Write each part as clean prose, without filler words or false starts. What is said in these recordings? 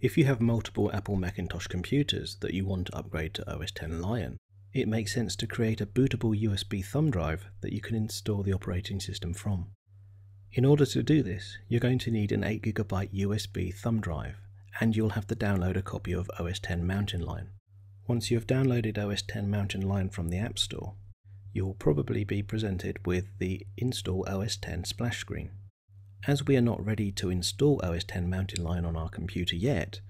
If you have multiple Apple Macintosh computers that you want to upgrade to OS X Lion, it makes sense to create a bootable USB thumb drive that you can install the operating system from. In order to do this, you're going to need an 8GB USB thumb drive, and you'll have to download a copy of OS X Mountain Lion. Once you have downloaded OS X Mountain Lion from the App Store, you'll probably be presented with the Install OS X splash screen. As we are not ready to install OS X Mountain Lion on our computer yet,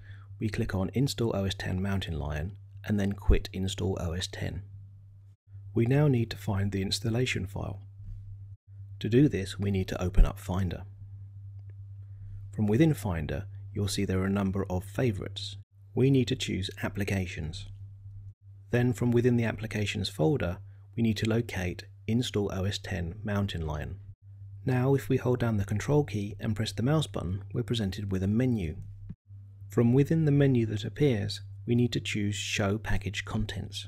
we click on Install OS X Mountain Lion and then quit Install OS X. We now need to find the installation file. To do this, we need to open up Finder. From within Finder, you'll see there are a number of favorites. We need to choose Applications. Then from within the Applications folder, we need to locate Install OS X Mountain Lion. Now if we hold down the Control key and press the mouse button, we're presented with a menu. From within the menu that appears, we need to choose Show Package Contents.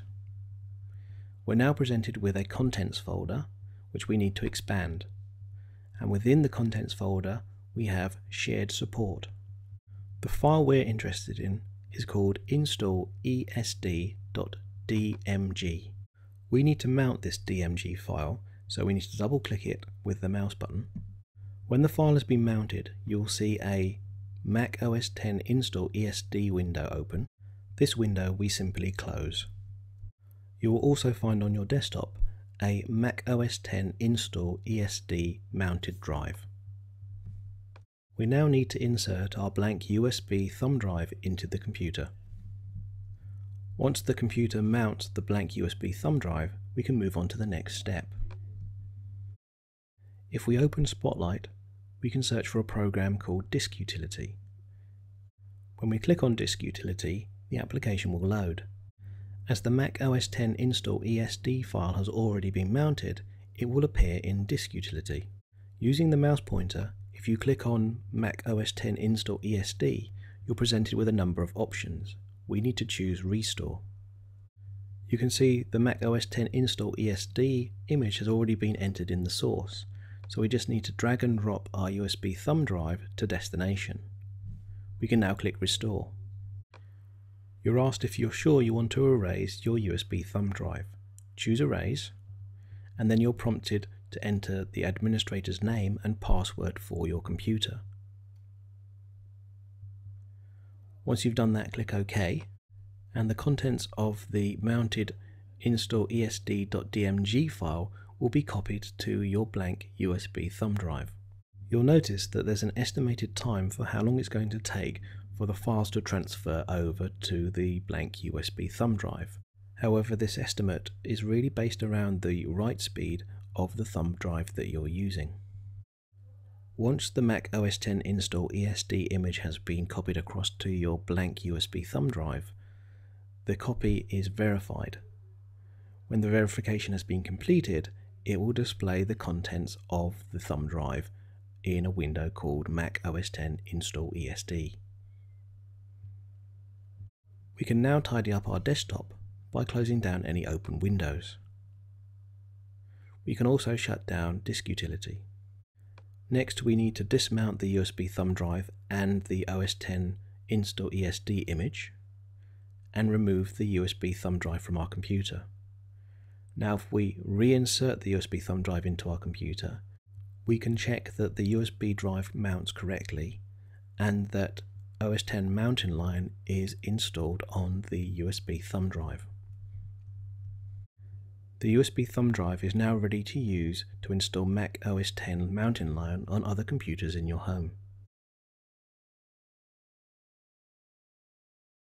We're now presented with a Contents folder, which we need to expand. And within the Contents folder, we have Shared Support. The file we're interested in is called InstallESD.dmg. We need to mount this DMG file, so we need to double click it with the mouse button. When the file has been mounted, you'll see a Mac OS X Install ESD window open. This window we simply close. You will also find on your desktop a Mac OS X Install ESD mounted drive. We now need to insert our blank USB thumb drive into the computer. Once the computer mounts the blank USB thumb drive, we can move on to the next step. If we open Spotlight, we can search for a program called Disk Utility. When we click on Disk Utility, the application will load. As the Mac OS X Install ESD file has already been mounted, it will appear in Disk Utility. Using the mouse pointer, if you click on Mac OS X Install ESD, you're presented with a number of options. We need to choose Restore. You can see the Mac OS X Install ESD image has already been entered in the source. So we just need to drag and drop our USB thumb drive to destination. We can now click Restore. You're asked if you're sure you want to erase your USB thumb drive. Choose Erase, and then you're prompted to enter the administrator's name and password for your computer. Once you've done that, click OK, and the contents of the mounted InstallESD.dmg file will be copied to your blank USB thumb drive. You'll notice that there's an estimated time for how long it's going to take for the files to transfer over to the blank USB thumb drive. However, this estimate is really based around the write speed of the thumb drive that you're using. Once the Mac OS X Install ESD image has been copied across to your blank USB thumb drive, the copy is verified. When the verification has been completed, it will display the contents of the thumb drive in a window called Mac OS X Install ESD. We can now tidy up our desktop by closing down any open windows. We can also shut down Disk Utility. Next, we need to dismount the USB thumb drive and the OS X Install ESD image and remove the USB thumb drive from our computer. Now if we reinsert the USB thumb drive into our computer, we can check that the USB drive mounts correctly and that OS X Mountain Lion is installed on the USB thumb drive. The USB thumb drive is now ready to use to install Mac OS X Mountain Lion on other computers in your home.